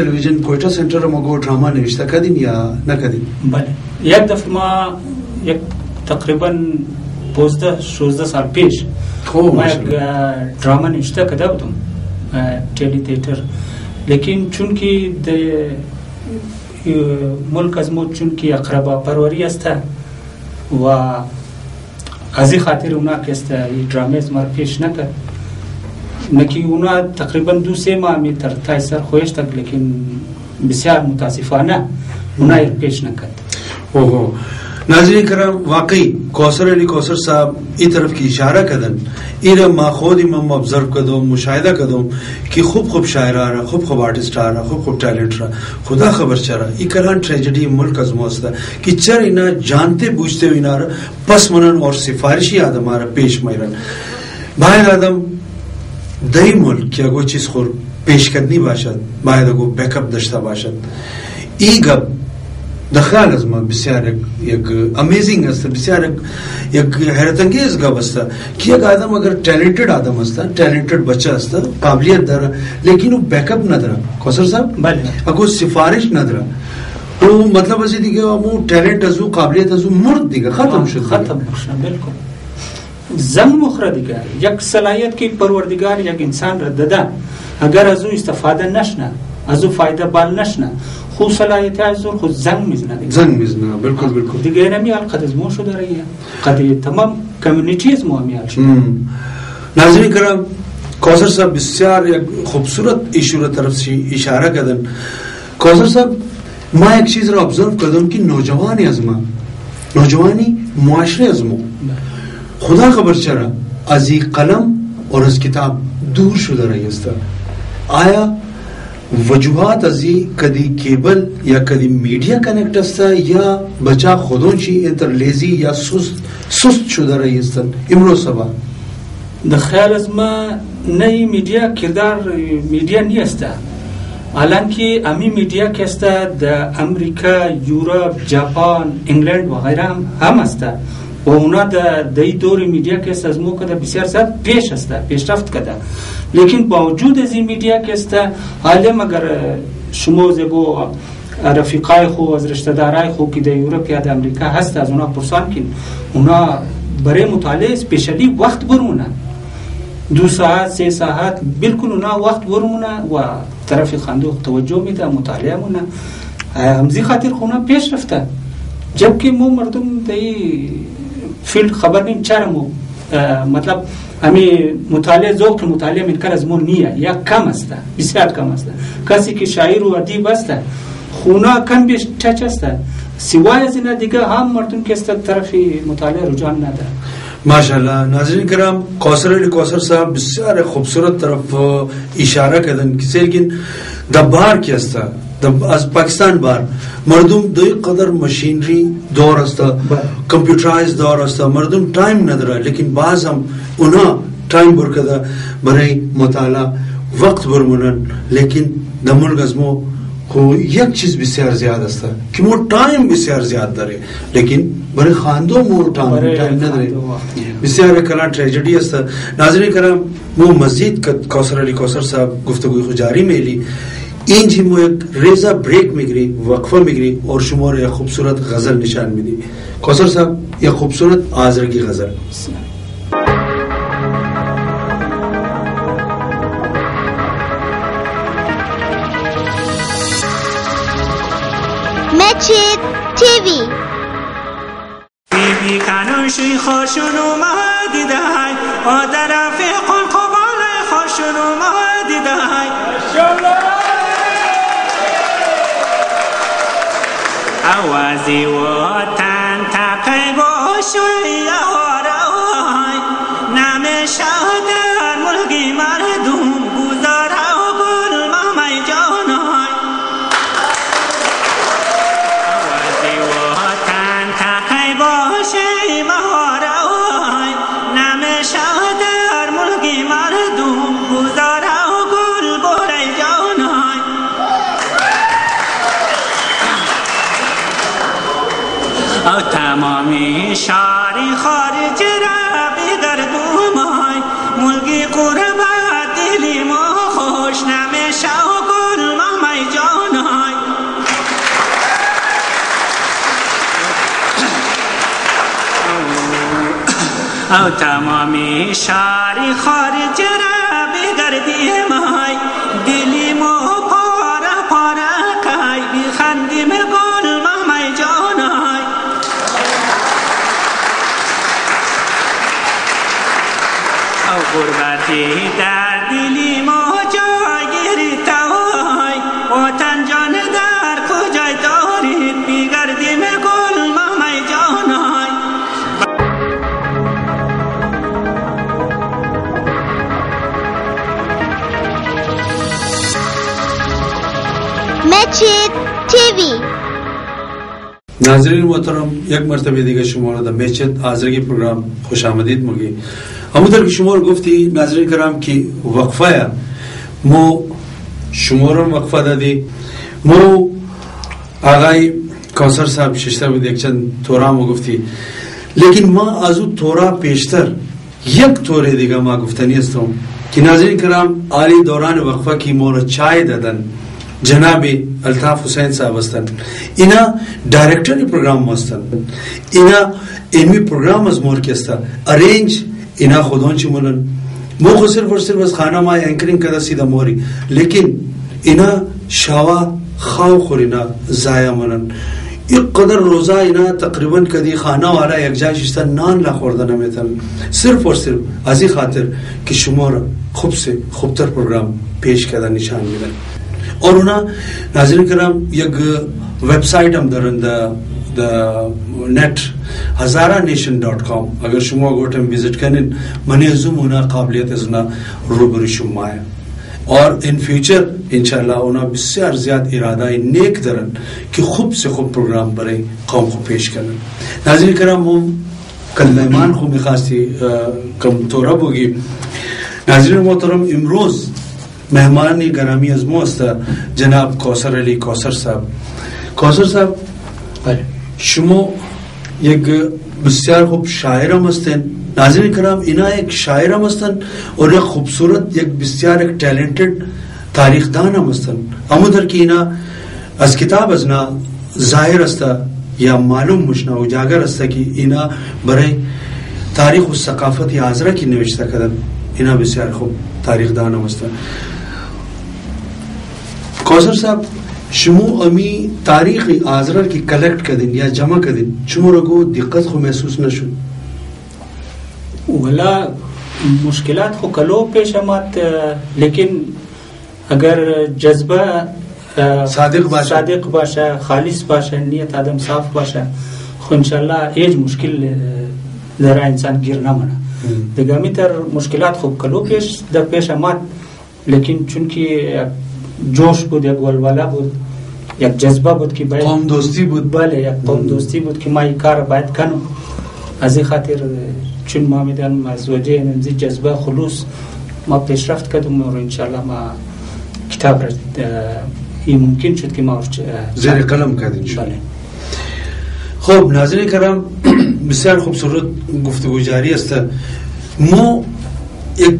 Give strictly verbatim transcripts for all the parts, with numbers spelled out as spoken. تلویزیون کوئٹہ سینٹر مگو ڈراما نوشتہ کدیم یا نکدیم؟ بله یک دفعه ما یک تقریبا پانزده شانزده سال پیش ما یک ڈراما نوشته کرده بودم ٹیلی تئاتر، لیکن چون که ملک از ما چون که اقربا پروری است و از این خاطر اونا که است ڈرامه از ما پیش نکرد، نکی اونا تقریبا دو سه ماه می ترتای سر خویش تک، لیکن بسیار متاسفانه اونا ایر پیش نکرد. اوه ناظرین کرام، واقعی کوثر علی کوثر صاحب این طرف کی اشاره کردن، این ما خودی من مبزرف کردم، مشاهده کردم که خوب خوب شاعر آره، خوب خوب آرتیست آره، خوب خوب ٹیلنٹ را، خدا خبر چرا این کلان ٹریجڈی ملک از موستا که چر اینا جانتے بوجھتے و اینا را پس منن اور سفارشی آدم آره پیش میرن. باہر آدم دای ملک که اگو چیز خور پیشکدنی باشد، باید اگو بیکپ داشته باشد. ای گپ در خیال از ما بسیار یک امیزنگ است، بسیار یک حیرت انگیز گپ است که یک آدم اگر ٹیلنٹڈ آدم است، ٹیلنٹڈ بچه است، قابلیت داره، لیکن او بیکپ نداره. کوثر صاحب بله اگو سفارش نداره، او مطلب است دیگه او ٹیلنٹ از او قابلیت از او مرد دیگه، ختم شد، ختم شد. بالکل زنگ مخره دیگر یک صلاحیت که پروردگار یک انسان را داده، اگر از او استفاده نشنه، از او فایده بال نشنه، خود صلاحیت از او خود زنگ میزنه دیگر. زنگ میزنه بالکل بالکل دیگر نمی آل قد از ما شده رایه قد تمام کمیونیتی از ما می آل شده. ناظرین کرام، کوثر صاحب بسیار یک خوبصورت ایشو را طرف اشاره کردن. کوثر صاحب ما یک چیز را ابزرو کردم که نوجوانی از ما، نوجوانی معاشره از ما خدا خبر چرا از این قلم اور از کتاب دور شده رہی است. آیا وجوهات از این کدی کیبل یا کدی میڈیا کنیکٹ است، یا بچا خودون چی انتر لیزی یا سست سست شده رہی است امروز سبا؟ در خیال از ما نئی میڈیا کردار میڈیا نی است، حالانکه امی میڈیا که است در امریکا، یورپ، جاپان، انگلند و غیره هم است و اونا در دای دور میدیا که است از مو کده بسیار زیاد پیش است، پیشرفت کده، لیکن باوجود از این میدیا که است عالم اگر شما زگو رفیقای خو از رشته دارای خو که در یورپ یا در امریکا هست از اونا پرسان کن، اونا برای مطالعه اسپیشالی وقت برمونه، دو ساعت سه ساعت بالکل اونا وقت برمونه و طرف خندوق توجه میده مطالعه مونه، همزی خاطر خونا پیش رفته، جبکه مو مردم دای فیلد خبر نیم چرمو مطلب همی مطالعه ذوق مطالعه منکر از مون نیه یا کم است، بسیار کم است. کسی که شاعر و ادیب است خونا کم بیش چچ است، سوای از اینا دیگه هم مردم که است طرفی مطالعه رجحان نده. ماشاءالله. ناظرین کرام، کوثر علی کوثر صاحب بسیار خوبصورت طرف اشاره کردن که سیلگین دبار که است از پاکستان بار مردم دوی قدر مشینری دور است، کمپیوٹرائز دور است، مردم ٹائم نداره، لیکن بعض هم اونا ٹائم برکده برای مطالعه وقت برمونن، لیکن در ملک از ما یک چیز بسیار زیاد است که ما ٹائم بسیار زیاد داره، لیکن برای خاندو ما ٹائم نداره، بسیار کلا ٹریجڈی است. ناظرین کرام، ما مزید کوثر علی کوثر صاحب گفتگوی خود جاری میلی، این جی مو یک ریزا بریک میگری، وقفه میگری اور شما را یک خوبصورت غزل نشان میدی. کوثر صاحب یک خوبصورت هازرگی غزل. مچید تیوی بیبی کنوشی خوشون اومدی دهی و درفی قلقبال خوشون اومدی دهی آوازی وطن تقیب و شوی آرای نام شهدر ملگی مردم گذار و گلم می جانای آوازی وطن تقیب و شوی آرای نام شهدر ملگی مردم گذار و گل بره جانای. او تمامی شاری خارج را بگردو مای ملگی قربت دلی ما خوش نمیشه و گل مای جان او تمامی شاری خارج را بگردی مای دلی مو پارا پارا کای بی خندی مگل مای جانای او غربتی در دلی مو جاگیری توای وطن جان در کجای دارید بگردی مگل مای جانای. میچید تیوی ناظرین محترم، یک مرتبه دیگه شما را در میچید هازرگی پروگرام خوش آمدید میگی. همونطور که شما را گفتی ناظرین کرام که وقفه ما شما را وقفه دادی، ما آقای کاوثر صاحب ششته بود یک چند تورا ما گفتی، لیکن ما از اون تورا پیشتر یک توره دیگه ما گفتنی هستم که ناظرین کرام آلی دوران وقفه که ما را چای دادن جناب الطاف حسین صاحب هستند، اینا دایرکتور پروگرام هستند، اینا علمی پروگرام از مورکی است ارنج اینا خودون چی مولن مو خسر فرسر بس خانه ما انکرینگ کرده سیده موری، لیکن اینا شوا خاو خورینا زایا مولن ایک قدر روزا اینا تقریبا کدی خانه والا یک جایشتا نان لا خورده نمیتن، صرف و صرف از این خاطر که شما را خوب سے خوبتر پروگرام پیش کرده نشان میدن. اور اونا ناظرین کرام یک ویب سائٹ ہم درن دا دا نیٹ ہزارا نیشن ڈاٹ کام اگر شما گوٹم وزٹ کنن منی ازم اونا قابلیت ازنا روبری شما ہے، اور ان فیوچر انشاءاللہ اونا بسیار زیاد ارادہ نیک درن کہ خوب سے خوب پروگرام برای قوم کو پیش کرن. ناظرین کرام ہم کلمان خوبی خاصی کم تو رب ہوگی. ناظرین محترم امروز مہمان گرامی از موست جناب کوثر علی کوثر صاحب. کوثر صاحب شما یک بسیار خوب شاعر هستند، ناظرین کرام اینا یک شاعر هستند اور یک خوبصورت یک بسیار یک ٹیلنٹڈ تاریخ دان هستند. امودر که اینا از کتاب از نا ظاهر است یا معلوم مشنا اجاگر است که اینا برای تاریخ و ثقافت آزرا کی نوشته کردن، اینا بسیار خوب تاریخ دان هستند. کوثر صاحب شمو امی تاریخ آزرار کی کلیکٹ کردن یا جمع کردن، شمو رگو دقت خو محسوس نشد؟ ولا مشکلات خو کلو پیش آمد، لیکن اگر جذبہ صادق باشه صادق باشه خالص باشه نیت آدم صاف باشه خو انشاءاللہ ایج مشکل ذرا انسان گیر نمانه. دگامی تر مشکلات خو کلو پیش در پیش آمد، لیکن چونکه جوش بود، یک ولوله بود، یک جذبه بود که باید قوم دوستی بود، بله یک قوم دوستی بود که ما این کار باید کنم. از این خاطر چون ما میدانم از وجه این جذبه خلوص ما پیشرفت کردم و انشاءالله ما کتاب را این ممکن شد که ما زیر قلم کردیم. بله خب ناظرین کرام بسیار خوبصورت گفتگو جاری است. ما یک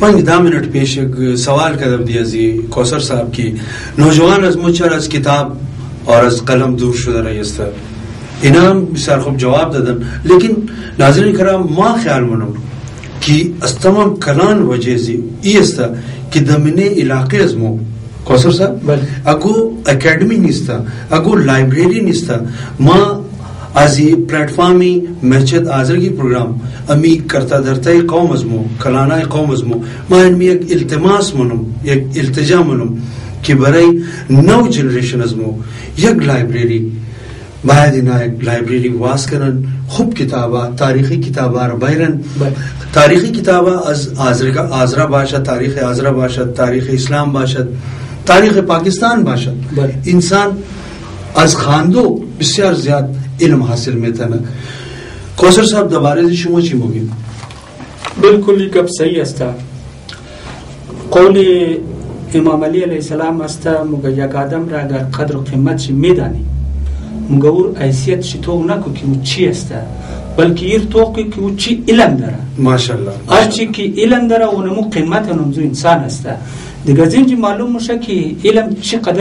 پنج دا منٹ پیش ایک سوال کردم دیا زی کوثر صاحب کی نوجوان از مچر از کتاب اور از قلم دور شده رایسته، اینام بسیار خوب جواب دادن، لیکن ناظرین کرام ما خیال منم که از تمام کلان وجه زی ای است که دمینه علاقه از مو کوثر صاحب اگو اکیڈمی نیستا، اگو لائبریری نیستا، ما از این پلیٹفارمی محچد آزرگی پروگرام امی کرتا درتای قوم از مو کلانای قوم از مو ما انمی یک التماس منم، یک التجا منم که برای نو جنریشن از مو یک لائبریری باید اینا یک لائبریری واس کنن، خوب کتابا تاریخی کتابا را بیرن، تاریخی کتابا از آزرا باشد، تاریخ آزرا باشد، تاریخ اسلام باشد، تاریخ پاکستان باشد، انسان از خاندو بسیار زیاد علم حاصل میتنه. کوثر صاحب دوباره شما چی میگیم؟ بالکل گپ صحیح است. قول امام علی علیه السلام است مگه یک آدم را اگر قدر و قیمتش میدانی مگه او حیثیتش تو نکو که او چی است، بلکه ایر توقی که او چی علم داره. ماشاءالله هرچی که علم داره اونمو قیمت انمزو انسان است. دیگه زینجی معلوم میشه که علم چقدر